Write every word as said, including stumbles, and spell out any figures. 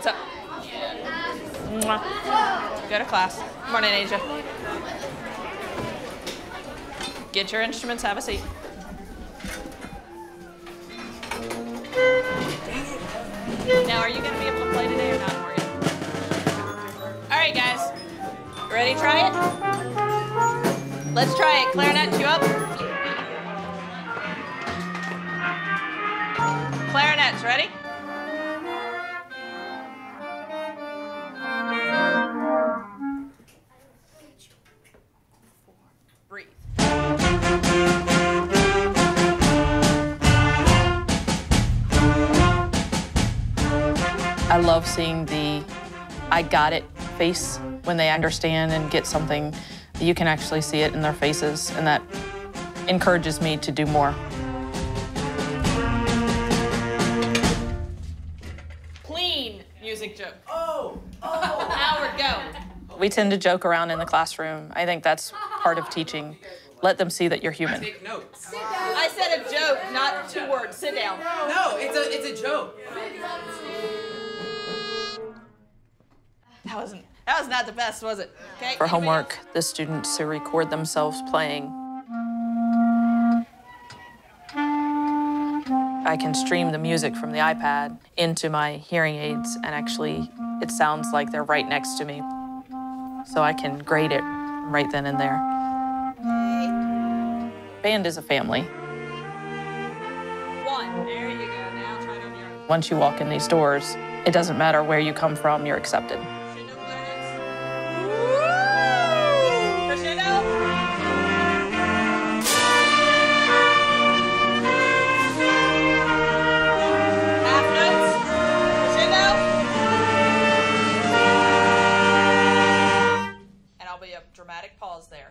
What's up? Mwah. Go to class. Morning, Asia. Get your instruments, have a seat. Now, are you going to be able to play today or not? All right, guys. Ready to try it? Let's try it. Clarinet, you up? Clarinets, ready? I love seeing the I got it face when they understand and get something. You can actually see it in their faces, and that encourages me to do more. Clean music joke. Oh! Oh! Now we're go. We tend to joke around in the classroom. I think that's part of teaching. Let them see that you're human. Take notes. Sit down. I said a joke, not two words. Sit down. No, it's a, it's a joke. That wasn't, that was not the best, was it? Okay. For homework, the students to record themselves playing. I can stream the music from the iPad into my hearing aids, and actually it sounds like they're right next to me. So I can grade it right then and there. Band is a family. One, there you go, now try it on your own. Once you walk in these doors, it doesn't matter where you come from, you're accepted. Dramatic pause there.